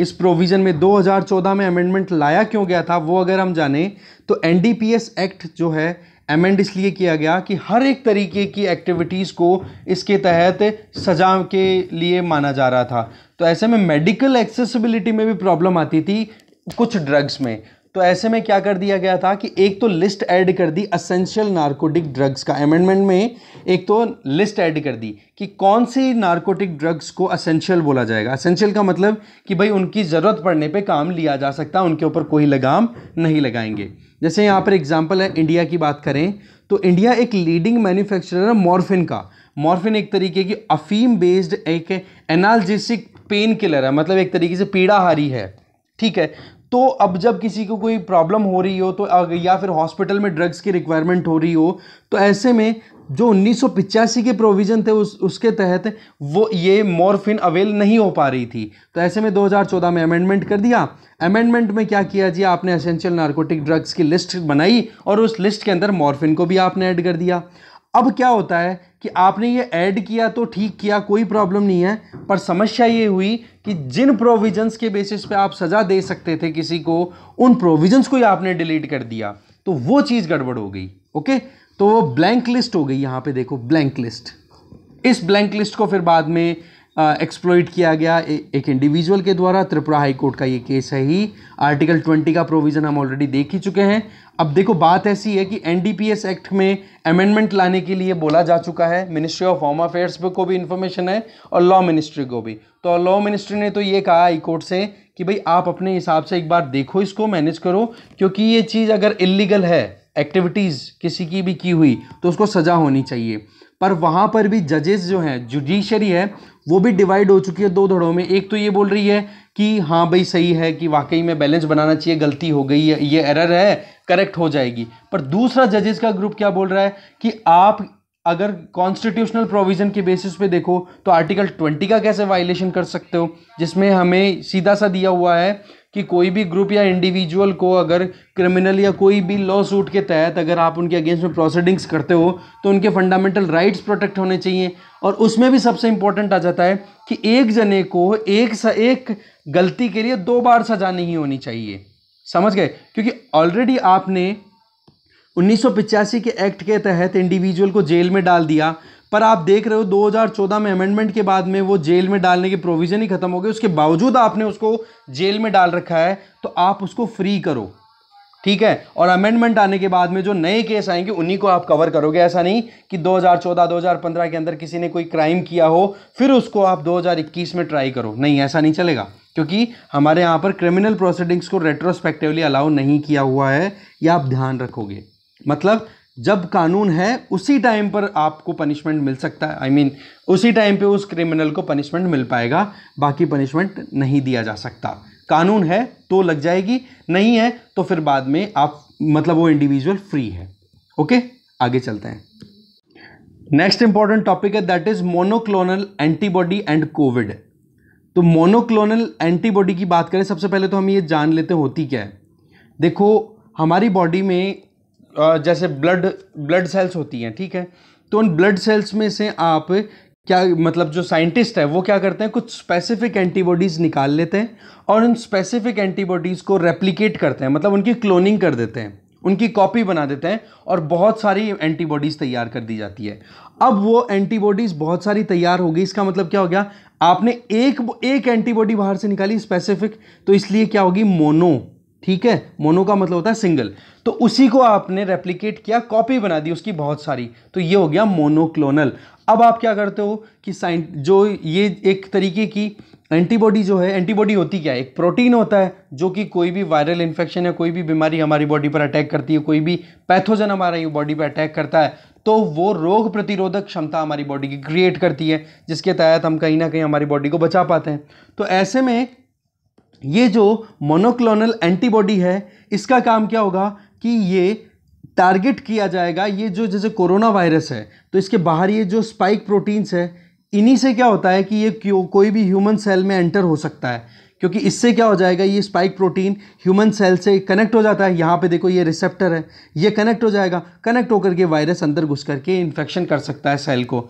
इस प्रोविज़न में दो हज़ार चौदह में अमेंडमेंट लाया क्यों गया था वो अगर हम जाने तो एनडीपीएस एक्ट जो है अमेंड इसलिए किया गया कि हर एक तरीके की एक्टिविटीज़ को इसके तहत सजा के लिए माना जा रहा था। तो ऐसे में मेडिकल एक्सेसिबिलिटी में भी प्रॉब्लम आती थी कुछ ड्रग्स में, तो ऐसे में क्या कर दिया गया था कि एक तो लिस्ट ऐड कर दी असेंशियल नार्कोटिक ड्रग्स का, अमेंडमेंट में एक तो लिस्ट ऐड कर दी कि कौन सी नार्कोटिक ड्रग्स को असेंशियल बोला जाएगा। असेंशियल का मतलब कि भाई उनकी ज़रूरत पड़ने पे काम लिया जा सकता है, उनके ऊपर कोई लगाम नहीं लगाएंगे। जैसे यहाँ पर एग्जाम्पल है, इंडिया की बात करें तो इंडिया एक लीडिंग मैन्युफैक्चरर है मॉर्फिन का। मॉर्फिन एक तरीके की अफीम बेस्ड एक एनाल्जेसिक पेन किलर है, मतलब एक तरीके से पीड़ाहारी है, ठीक है। तो अब जब किसी को कोई प्रॉब्लम हो रही हो तो या फिर हॉस्पिटल में ड्रग्स की रिक्वायरमेंट हो रही हो, तो ऐसे में जो उन्नीस सौ पिचासी के प्रोविज़न थे उस उसके तहत वो ये मॉर्फिन अवेल नहीं हो पा रही थी। तो ऐसे में दो हज़ार चौदह में अमेंडमेंट कर दिया। अमेंडमेंट में क्या किया जी, आपने एसेंशियल नार्कोटिक ड्रग्स की लिस्ट बनाई और उस लिस्ट के अंदर मॉर्फिन को भी आपने ऐड कर दिया। अब क्या होता है कि आपने ये ऐड किया तो ठीक किया, कोई प्रॉब्लम नहीं है, पर समस्या ये हुई कि जिन प्रोविजंस के बेसिस पे आप सज़ा दे सकते थे किसी को, उन प्रोविजंस को ही आपने डिलीट कर दिया, तो वो चीज़ गड़बड़ हो गई। ओके, तो वो ब्लैंक लिस्ट हो गई। यहाँ पे देखो ब्लैंक लिस्ट, इस ब्लैंक लिस्ट को फिर बाद में एक्सप्लॉइट किया गया ए, एक इंडिविजुअल के द्वारा। त्रिपुरा हाईकोर्ट का ये केस है ही। आर्टिकल ट्वेंटी का प्रोविज़न हम ऑलरेडी देख ही चुके हैं। अब देखो बात ऐसी है कि एनडीपीएस एक्ट में अमेंडमेंट लाने के लिए बोला जा चुका है, मिनिस्ट्री ऑफ होम अफेयर्स को भी इन्फॉर्मेशन है और लॉ मिनिस्ट्री को भी। तो लॉ मिनिस्ट्री ने तो ये कहा हाईकोर्ट से कि भाई आप अपने हिसाब से एक बार देखो, इसको मैनेज करो, क्योंकि ये चीज़ अगर इलीगल है एक्टिविटीज़ किसी की भी की हुई तो उसको सज़ा होनी चाहिए। पर वहाँ पर भी जजेस जो हैं, जुडिशरी है, वो भी डिवाइड हो चुकी है दो धड़ों में। एक तो ये बोल रही है कि हाँ भाई सही है कि वाकई में बैलेंस बनाना चाहिए, गलती हो गई है, ये एरर है, करेक्ट हो जाएगी। पर दूसरा जजेस का ग्रुप क्या बोल रहा है कि आप अगर कॉन्स्टिट्यूशनल प्रोविज़न के बेसिस पे देखो तो आर्टिकल ट्वेंटी का कैसे वायलेशन कर सकते हो, जिसमें हमें सीधा सा दिया हुआ है कि कोई भी ग्रुप या इंडिविजुअल को अगर क्रिमिनल या कोई भी लॉ सूट के तहत अगर आप उनके अगेंस्ट में प्रोसीडिंग्स करते हो तो उनके फंडामेंटल राइट्स प्रोटेक्ट होने चाहिए। और उसमें भी सबसे इंपॉर्टेंट आ जाता है कि एक जने को एक सा, एक गलती के लिए दो बार सजा नहीं होनी चाहिए, समझ गए, क्योंकि ऑलरेडी आपने उन्नीस सौ पिचासी के एक्ट के तहत इंडिविजुअल को जेल में डाल दिया, पर आप देख रहे हो दो हज़ार चौदह में अमेंडमेंट के बाद में वो जेल में डालने के प्रोविज़न ही खत्म हो गए, उसके बावजूद आपने उसको जेल में डाल रखा है, तो आप उसको फ्री करो, ठीक है। और अमेंडमेंट आने के बाद में जो नए केस आएंगे उन्हीं को आप कवर करोगे। ऐसा नहीं कि दो हज़ार चौदह दो हज़ार पंद्रह के अंदर किसी ने कोई क्राइम किया हो फिर उसको आप दो हज़ार इक्कीस में ट्राई करो, नहीं, ऐसा नहीं चलेगा, क्योंकि हमारे यहाँ पर क्रिमिनल प्रोसीडिंग्स को रेट्रोस्पेक्टिवली अलाउ नहीं किया हुआ है, यह आप ध्यान रखोगे। मतलब जब कानून है उसी टाइम पर आपको पनिशमेंट मिल सकता है, आई I मीन mean, उसी टाइम पे उस क्रिमिनल को पनिशमेंट मिल पाएगा, बाकी पनिशमेंट नहीं दिया जा सकता। कानून है तो लग जाएगी, नहीं है तो फिर बाद में आप, मतलब वो इंडिविजुअल फ्री है। ओके, आगे चलते हैं। नेक्स्ट इंपॉर्टेंट टॉपिक है that is monoclonal antibody and covid. तो मोनोक्लोनल एंटीबॉडी की बात करें, सबसे पहले तो हम ये जान लेते होती क्या है। देखो हमारी बॉडी में जैसे ब्लड ब्लड सेल्स होती हैं, ठीक है, तो उन ब्लड सेल्स में से आप क्या, मतलब जो साइंटिस्ट है वो क्या करते हैं, कुछ स्पेसिफिक एंटीबॉडीज़ निकाल लेते हैं और उन स्पेसिफिक एंटीबॉडीज़ को रेप्लिकेट करते हैं, मतलब उनकी क्लोनिंग कर देते हैं, उनकी कॉपी बना देते हैं और बहुत सारी एंटीबॉडीज़ तैयार कर दी जाती है। अब वो एंटीबॉडीज़ बहुत सारी तैयार हो गई, इसका मतलब क्या हो गया, आपने एक एक एंटीबॉडी बाहर से निकाली स्पेसिफिक, तो इसलिए क्या होगी मोनो ठीक है, मोनो का मतलब होता है सिंगल, तो उसी को आपने रेप्लिकेट किया, कॉपी बना दी उसकी बहुत सारी, तो ये हो गया मोनोक्लोनल। अब आप क्या करते हो कि साइन जो ये एक तरीके की एंटीबॉडी जो है, एंटीबॉडी होती क्या है, एक प्रोटीन होता है जो कि कोई भी वायरल इन्फेक्शन या कोई भी बीमारी हमारी बॉडी पर अटैक करती है, कोई भी पैथोजन हमारी बॉडी पर अटैक करता है तो वो रोग प्रतिरोधक क्षमता हमारी बॉडी की क्रिएट करती है, जिसके तहत हम कहीं ना कहीं हमारी बॉडी को बचा पाते हैं। तो ऐसे में ये जो मोनोक्लोनल एंटीबॉडी है इसका काम क्या होगा कि ये टारगेट किया जाएगा, ये जो जैसे कोरोना वायरस है तो इसके बाहर ये जो स्पाइक प्रोटीन्स है इन्हीं से क्या होता है कि ये कोई भी ह्यूमन सेल में एंटर हो सकता है, क्योंकि इससे क्या हो जाएगा, ये स्पाइक प्रोटीन ह्यूमन सेल से कनेक्ट हो जाता है, यहाँ पे देखो ये रिसेप्टर है, ये कनेक्ट हो जाएगा, कनेक्ट होकर के वायरस अंदर घुस करके इन्फेक्शन कर सकता है सेल को।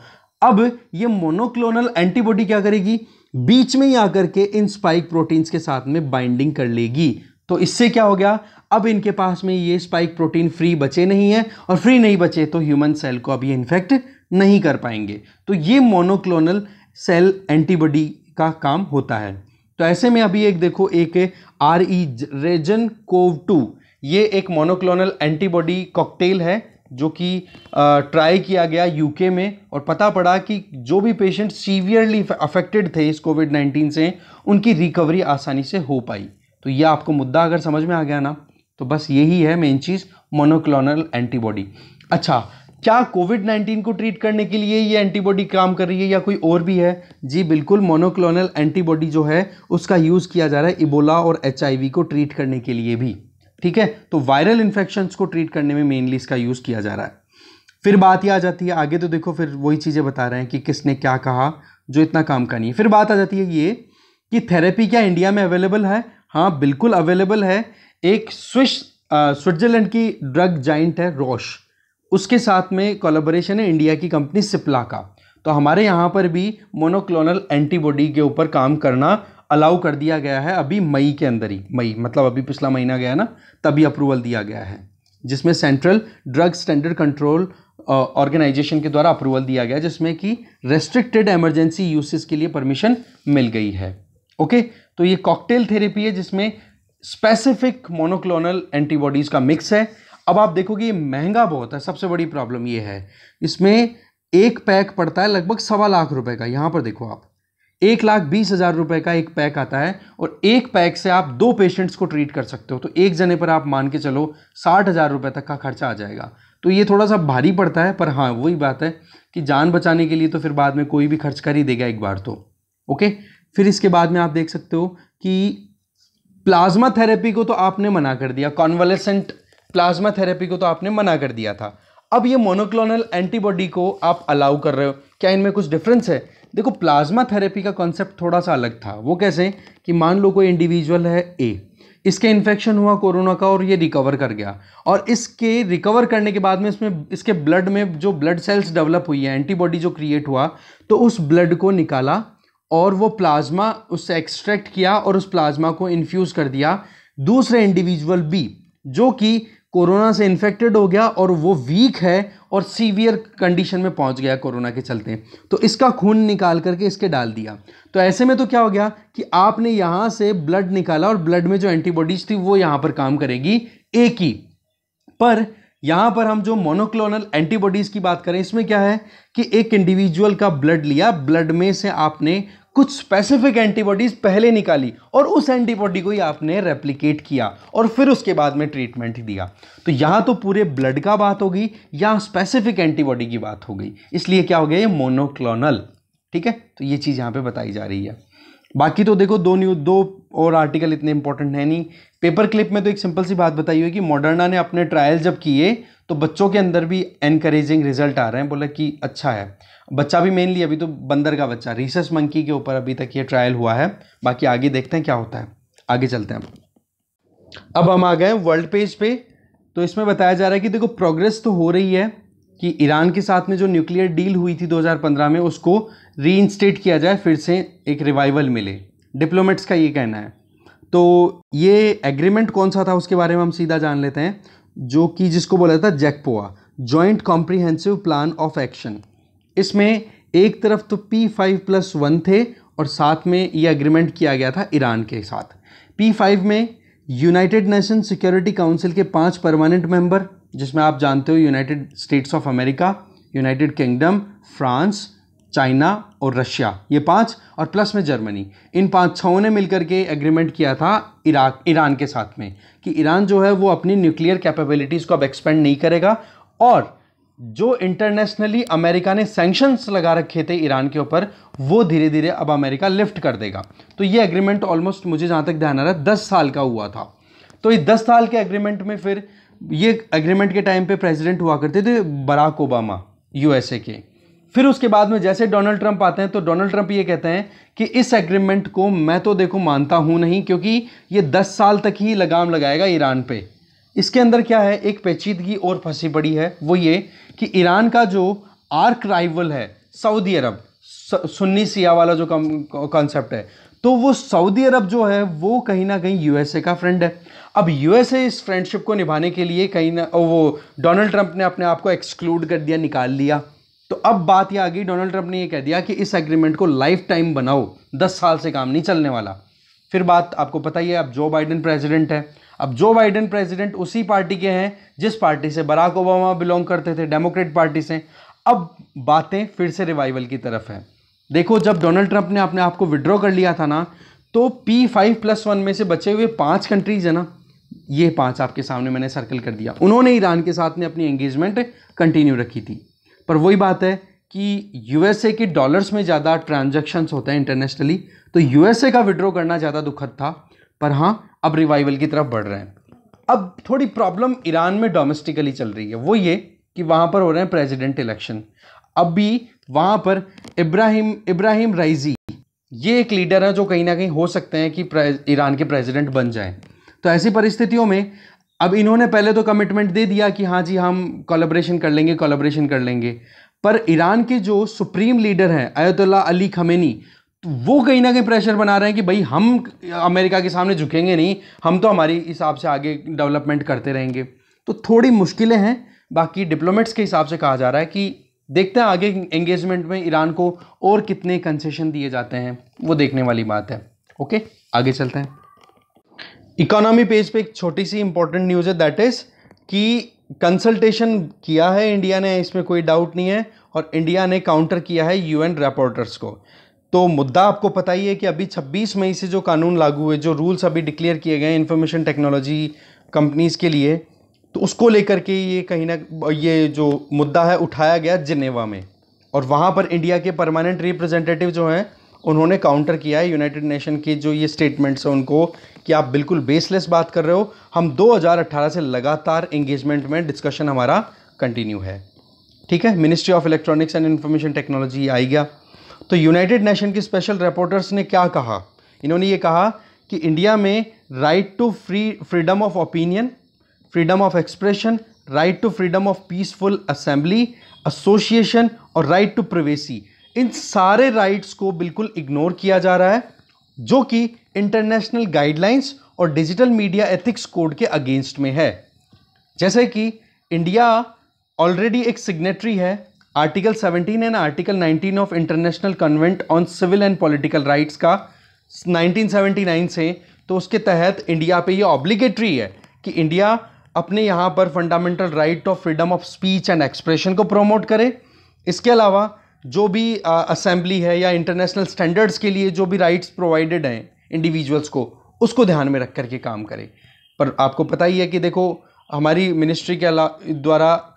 अब ये मोनोक्लोनल एंटीबॉडी क्या करेगी, बीच में ही आकर के इन स्पाइक प्रोटीन्स के साथ में बाइंडिंग कर लेगी, तो इससे क्या हो गया, अब इनके पास में ये स्पाइक प्रोटीन फ्री बचे नहीं है, और फ्री नहीं बचे तो ह्यूमन सेल को अब ये इन्फेक्ट नहीं कर पाएंगे। तो ये मोनोक्लोनल सेल एंटीबॉडी का काम होता है। तो ऐसे में अभी एक देखो, एक R E regen cov two, ये एक मोनोक्लोनल एंटीबॉडी कॉकटेल है जो कि ट्राई किया गया यूके में, और पता पड़ा कि जो भी पेशेंट सीवियरली अफेक्टेड थे इस कोविड नाइन्टीन से उनकी रिकवरी आसानी से हो पाई। तो ये आपको मुद्दा अगर समझ में आ गया ना, तो बस यही है मेन चीज़ मोनोक्लोनल एंटीबॉडी। अच्छा, क्या कोविड नाइन्टीन को ट्रीट करने के लिए ये एंटीबॉडी काम कर रही है या कोई और भी है? जी बिल्कुल, मोनोक्लोनल एंटीबॉडी जो है उसका यूज़ किया जा रहा है इबोला और एच आई वी को ट्रीट करने के लिए भी, ठीक है। तो वायरल इन्फेक्शंस को ट्रीट करने में मेनली इसका यूज़ किया जा रहा है। फिर बात ये आ जाती है आगे, तो देखो फिर वही चीज़ें बता रहे हैं कि किसने क्या कहा, जो इतना काम का नहीं है। फिर बात आ जाती है ये कि थेरेपी क्या इंडिया में अवेलेबल है? हाँ बिल्कुल अवेलेबल है। एक स्विश स्विट्जरलैंड की ड्रग जाइंट है रोश, उसके साथ में कोलैबोरेशन है इंडिया की कंपनी सिपला का। तो हमारे यहाँ पर भी मोनोक्लोनल एंटीबॉडी के ऊपर काम करना अलाउ कर दिया गया है अभी मई के अंदर ही, मई मतलब अभी पिछला महीना गया ना तभी अप्रूवल दिया गया है, जिसमें central drug standard control organisation के द्वारा अप्रूवल दिया गया, जिसमें कि रेस्ट्रिक्टेड एमरजेंसी यूसेस के लिए परमिशन मिल गई है। ओके, तो ये कॉकटेल थेरेपी है जिसमें स्पेसिफिक मोनोक्लोनल एंटीबॉडीज़ का मिक्स है। अब आप देखोगे ये महंगा बहुत है, सबसे बड़ी प्रॉब्लम ये है, इसमें एक पैक पड़ता है लगभग सवा लाख रुपए का। यहाँ पर देखो आप, एक लाख बीस हज़ार रुपये का एक पैक आता है, और एक पैक से आप दो पेशेंट्स को ट्रीट कर सकते हो, तो एक जने पर आप मान के चलो साठ हज़ार रुपये तक का खर्चा आ जाएगा। तो ये थोड़ा सा भारी पड़ता है, पर हाँ वही बात है कि जान बचाने के लिए तो फिर बाद में कोई भी खर्च कर ही देगा एक बार तो। ओके, फिर इसके बाद में आप देख सकते हो कि प्लाज्मा थेरेपी को तो आपने मना कर दिया, कॉन्वलिसेंट प्लाज्मा थेरेपी को तो आपने मना कर दिया था, अब ये मोनोक्लोनल एंटीबॉडी को आप अलाउ कर रहे हो, क्या इनमें कुछ डिफरेंस है? देखो प्लाज्मा थेरेपी का कॉन्सेप्ट थोड़ा सा अलग था, वो कैसे कि मान लो कोई इंडिविजुअल है ए, इसके इन्फेक्शन हुआ कोरोना का और ये रिकवर कर गया, और इसके रिकवर करने के बाद में इसमें इसके ब्लड में जो ब्लड सेल्स डेवलप हुई है, एंटीबॉडी जो क्रिएट हुआ, तो उस ब्लड को निकाला और वो प्लाज्मा उससे एक्सट्रैक्ट किया और उस प्लाज्मा को इन्फ्यूज़ कर दिया दूसरे इंडिविजुअल बी, जो कि कोरोना से इन्फेक्टेड हो गया और वो वीक है और सीवियर कंडीशन में पहुंच गया कोरोना के चलते, तो इसका खून निकाल करके इसके डाल दिया। तो ऐसे में तो क्या हो गया कि आपने यहाँ से ब्लड निकाला और ब्लड में जो एंटीबॉडीज थी वो यहाँ पर काम करेगी ए की, पर यहाँ पर हम जो मोनोक्लोनल एंटीबॉडीज़ की बात करें इसमें क्या है कि एक इंडिविजुअल का ब्लड लिया, ब्लड में से आपने कुछ स्पेसिफिक एंटीबॉडीज़ पहले निकाली और उस एंटीबॉडी को ही आपने रेप्लिकेट किया और फिर उसके बाद में ट्रीटमेंट दिया। तो यहाँ तो पूरे ब्लड का बात होगी या स्पेसिफिक एंटीबॉडी की बात हो गई, इसलिए क्या हो गया ये मोनोक्लोनल, ठीक है। तो ये चीज़ यहाँ पे बताई जा रही है। बाकी तो देखो दो न्यूज दो और आर्टिकल इतने इंपॉर्टेंट है नहीं। पेपर क्लिप में तो एक सिंपल सी बात बताई हुई कि मॉडर्ना ने अपने ट्रायल जब किए तो बच्चों के अंदर भी एनकरेजिंग रिजल्ट आ रहे हैं, बोला कि अच्छा है। बच्चा भी मेनली अभी तो बंदर का बच्चा, रिसर्च मंकी के ऊपर अभी तक ये ट्रायल हुआ है, बाकी आगे देखते हैं क्या होता है। आगे चलते हैं। अब हम आ गए वर्ल्ड पेज पे, तो इसमें बताया जा रहा है कि देखो प्रोग्रेस तो हो रही है कि ईरान के साथ में जो न्यूक्लियर डील हुई थी दो हज़ार पंद्रह में उसको रीइंस्टेट किया जाए, फिर से एक रिवाइवल मिले, डिप्लोमेट्स का ये कहना है। तो ये एग्रीमेंट कौन सा था उसके बारे में हम सीधा जान लेते हैं, जो कि जिसको बोला था JCPOA, joint comprehensive plan of action. इसमें एक तरफ तो पी फाइव प्लस वन थे और साथ में ये एग्रीमेंट किया गया था ईरान के साथ। पी फाइव में यूनाइटेड नेशन सिक्योरिटी काउंसिल के पांच परमानेंट मेंबर, जिसमें आप जानते हो United States of America, United Kingdom, France, China और रशिया, ये पांच, और प्लस में जर्मनी, इन पांच छओं ने मिलकर के एग्रीमेंट किया था इराक ईरान के साथ में कि ईरान जो है वो अपनी न्यूक्लियर कैपेबिलिटीज़ को अब एक्सपेंड नहीं करेगा। और जो इंटरनेशनली अमेरिका ने सैंक्शंस लगा रखे थे ईरान के ऊपर, वो धीरे धीरे अब अमेरिका लिफ्ट कर देगा। तो ये एग्रीमेंट ऑलमोस्ट, मुझे जहाँ तक ध्यान आ रहा है, दस साल का हुआ था। तो ये दस साल के एग्रीमेंट में, फिर ये एग्रीमेंट के टाइम पे प्रेसिडेंट हुआ करते थे बराक ओबामा यूएसए के। फिर उसके बाद में जैसे डोनाल्ड ट्रंप आते हैं तो डोनाल्ड ट्रंप ये कहते हैं कि इस एग्रीमेंट को मैं तो देखो मानता हूँ नहीं, क्योंकि ये दस साल तक ही लगाम लगाएगा ईरान पे। इसके अंदर क्या है, एक पेचीदगी और फंसी पड़ी है, वो ये कि ईरान का जो आर्क राइवल है सऊदी अरब, सुन्नी सिया वाला जो कॉन्सेप्ट है, तो वो सऊदी अरब जो है वो कहीं ना कहीं यूएसए का फ्रेंड है। अब यूएसए इस फ्रेंडशिप को निभाने के लिए कहीं ना, वो डोनाल्ड ट्रंप ने अपने आप को एक्सक्लूड कर दिया, निकाल लिया। तो अब बात यह आ गई, डोनाल्ड ट्रंप ने ये कह दिया कि इस एग्रीमेंट को लाइफ टाइम बनाओ, दस साल से काम नहीं चलने वाला। फिर बात आपको पता ही है, अब जो बाइडन प्रेजिडेंट है, अब जो बाइडन प्रेसिडेंट उसी पार्टी के हैं जिस पार्टी से बराक ओबामा बिलोंग करते थे, डेमोक्रेट पार्टी से। अब बातें फिर से रिवाइवल की तरफ है। देखो, जब डोनाल्ड ट्रंप ने अपने आप को विड्रॉ कर लिया था ना, तो पी फाइव प्लस वन में से बचे हुए पांच कंट्रीज है ना, ये पांच आपके सामने मैंने सर्कल कर दिया, उन्होंने ईरान के साथ में अपनी एंगेजमेंट कंटिन्यू रखी थी। पर वही बात है कि यूएसए के डॉलर्स में ज़्यादा ट्रांजेक्शन्स होते हैं इंटरनेशनली, तो यूएसए का विड्रॉ करना ज़्यादा दुखद था। पर हाँ, अब रिवाइवल की तरफ बढ़ रहे हैं। अब थोड़ी प्रॉब्लम ईरान में डोमेस्टिकली चल रही है, वो ये कि वहाँ पर हो रहे हैं प्रेसिडेंट इलेक्शन। अब भी वहाँ पर इब्राहिम इब्राहिम राइजी, ये एक लीडर है जो कहीं ना कहीं हो सकते हैं कि ईरान के प्रेसिडेंट बन जाएं। तो ऐसी परिस्थितियों में अब इन्होंने पहले तो कमिटमेंट दे दिया कि हाँ जी, हम कोलैबोरेशन कर लेंगे कोलैबोरेशन कर लेंगे पर ईरान के जो सुप्रीम लीडर हैं आयतुल्ला अली खमेनी, तो वो कहीं ना कहीं प्रेशर बना रहे हैं कि भाई हम अमेरिका के सामने झुकेंगे नहीं, हम तो हमारी हिसाब से आगे डेवलपमेंट करते रहेंगे। तो थोड़ी मुश्किलें हैं। बाकी डिप्लोमेट्स के हिसाब से कहा जा रहा है कि देखते हैं आगे एंगेजमेंट में ईरान को और कितने कंसेशन दिए जाते हैं, वो देखने वाली बात है। ओके, आगे चलते हैं। इकोनॉमी पेज पे एक छोटी सी इंपॉर्टेंट न्यूज़ है, दैट इज़ कि कंसल्टेशन किया है इंडिया ने, इसमें कोई डाउट नहीं है, और इंडिया ने काउंटर किया है यूएन रिपोर्टर्स को। तो मुद्दा आपको पता ही है कि अभी छब्बीस मई से जो कानून लागू हुए, जो रूल्स अभी डिक्लेयर किए गए इंफॉर्मेशन टेक्नोलॉजी कंपनीज़ के लिए, तो उसको लेकर के ये कहीं ना, ये जो मुद्दा है उठाया गया जिनेवा में, और वहाँ पर इंडिया के परमानेंट रिप्रेजेंटेटिव जो हैं उन्होंने काउंटर किया है यूनाइटेड नेशन के जो ये स्टेटमेंट्स हैं उनको, कि आप बिल्कुल बेसलेस बात कर रहे हो, हम दो हज़ार अठारह से लगातार एंगेजमेंट में डिस्कशन हमारा कंटिन्यू है। ठीक है, ministry of electronics and information technology आई गया। तो यूनाइटेड नेशन के स्पेशल रिपोर्टर्स ने क्या कहा, इन्होंने ये कहा कि इंडिया में right to free freedom of opinion, freedom of expression, right to freedom of peaceful assembly, association और राइट टू प्राइवेसी, इन सारे राइट्स को बिल्कुल इग्नोर किया जा रहा है, जो कि इंटरनेशनल गाइडलाइंस और डिजिटल मीडिया एथिक्स कोड के अगेंस्ट में है। जैसे कि इंडिया ऑलरेडी एक सिग्नेटरी है article seventeen and article nineteen of international convent on civil and political rights का, नाइनटीन सेवनटी नाइन से। तो उसके तहत इंडिया पे ये ऑब्लिगेटरी है कि इंडिया अपने यहाँ पर fundamental right of freedom of speech and expression को प्रमोट करे। इसके अलावा जो भी असेंबली है या इंटरनेशनल स्टैंडर्ड्स के लिए जो भी राइट्स प्रोवाइडेड हैं इंडिविजुअल्स को, उसको ध्यान में रख कर के काम करे। पर आपको पता ही है कि देखो, हमारी मिनिस्ट्री के द्वारा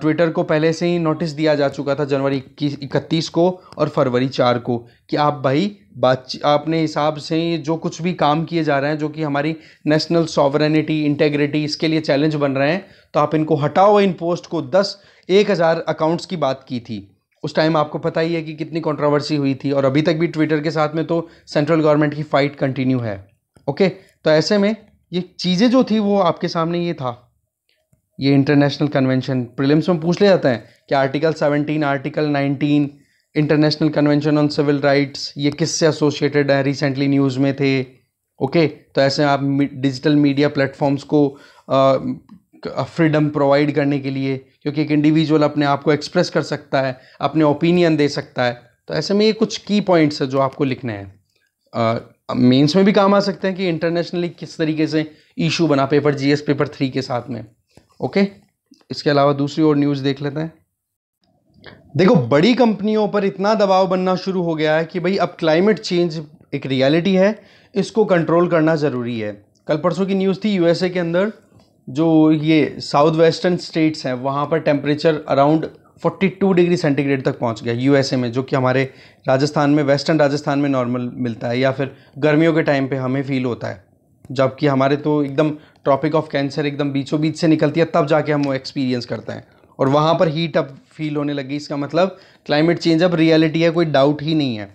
ट्विटर को पहले से ही नोटिस दिया जा चुका था जनवरी इकतीस को और फरवरी चार को कि आप भाई बात अपने हिसाब से जो कुछ भी काम किए जा रहे हैं जो कि हमारी नेशनल सॉवरेनिटी, इंटेग्रिटी, इसके लिए चैलेंज बन रहे हैं, तो आप इनको हटाओ इन पोस्ट को। दस एक हज़ार अकाउंट्स की बात की थी उस टाइम, आपको पता ही है कि कितनी कंट्रोवर्सी हुई थी, और अभी तक भी ट्विटर के साथ में तो सेंट्रल गवर्नमेंट की फ़ाइट कंटिन्यू है। ओके, तो ऐसे में ये चीज़ें जो थी वो आपके सामने ये था, ये इंटरनेशनल कन्वेंशन प्रीलिम्स में पूछ ले जाते हैं कि article seventeen, article nineteen, international convention on civil rights, ये किससे एसोसिएटेड है, रिसेंटली न्यूज़ में थे। ओके, तो ऐसे आप डिजिटल मीडिया प्लेटफॉर्म्स को आ, फ्रीडम प्रोवाइड करने के लिए, क्योंकि एक इंडिविजुअल अपने आप को एक्सप्रेस कर सकता है, अपने ओपिनियन दे सकता है। तो ऐसे में ये कुछ की पॉइंट्स है जो आपको लिखने हैं मेंस में भी काम आ सकते हैं कि इंटरनेशनली किस तरीके से इशू बना पेपर जीएस पेपर थ्री के साथ में। ओके, इसके अलावा दूसरी और न्यूज़ देख लेते हैं। देखो, बड़ी कंपनियों पर इतना दबाव बनना शुरू हो गया है कि भाई अब क्लाइमेट चेंज एक रियलिटी है, इसको कंट्रोल करना ज़रूरी है। कल परसों की न्यूज़ थी यूएसए के अंदर, जो ये साउथ वेस्टर्न स्टेट्स हैं वहाँ पर टेम्परेचर अराउंड बयालीस डिग्री सेंटीग्रेड तक पहुँच गया यूएसए में, जो कि हमारे राजस्थान में, वेस्टर्न राजस्थान में नॉर्मल मिलता है या फिर गर्मियों के टाइम पे हमें फील होता है, जबकि हमारे तो एकदम ट्रॉपिक ऑफ कैंसर एकदम बीचों बीच से निकलती है, तब जाके हम वो एक्सपीरियंस करते हैं, और वहाँ पर हीट अब फील होने लगी। इसका मतलब क्लाइमेट चेंज अब रियलिटी है, कोई डाउट ही नहीं है।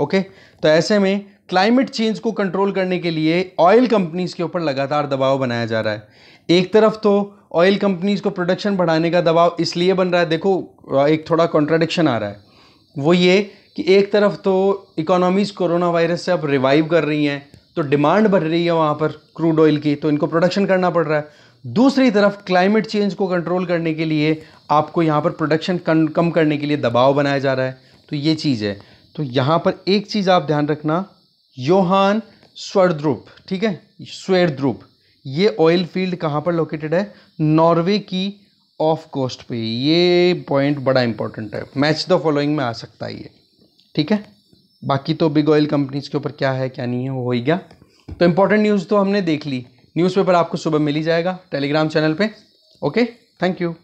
ओके, तो ऐसे में क्लाइमेट चेंज को कंट्रोल करने के लिए ऑयल कंपनीज़ के ऊपर लगातार दबाव बनाया जा रहा है। एक तरफ तो ऑयल कंपनीज़ को प्रोडक्शन बढ़ाने का दबाव इसलिए बन रहा है, देखो एक थोड़ा कॉन्ट्राडिक्शन आ रहा है, वो ये कि एक तरफ तो इकोनॉमीज़ कोरोना वायरस से अब रिवाइव कर रही हैं, तो डिमांड बढ़ रही है वहाँ पर क्रूड ऑयल की, तो इनको प्रोडक्शन करना पड़ रहा है। दूसरी तरफ क्लाइमेट चेंज को कंट्रोल करने के लिए आपको यहाँ पर प्रोडक्शन कम करने के लिए दबाव बनाया जा रहा है। तो ये चीज़ है। तो यहाँ पर एक चीज़ आप ध्यान रखना, योहान स्वरद्रुप, ठीक है, स्वेरद्रुप, ये ऑयल फील्ड कहाँ पर लोकेटेड है? नॉर्वे की ऑफ कोस्ट पे। ये पॉइंट बड़ा इंपॉर्टेंट है, मैच द फॉलोइंग में आ सकता है ये, ठीक है। बाकी तो बिग ऑयल कंपनीज के ऊपर क्या है क्या नहीं है वो हो ही गया। तो इंपॉर्टेंट न्यूज़ तो हमने देख ली, न्यूज़पेपर आपको सुबह मिल ही जाएगा टेलीग्राम चैनल पे। Okay, thank you.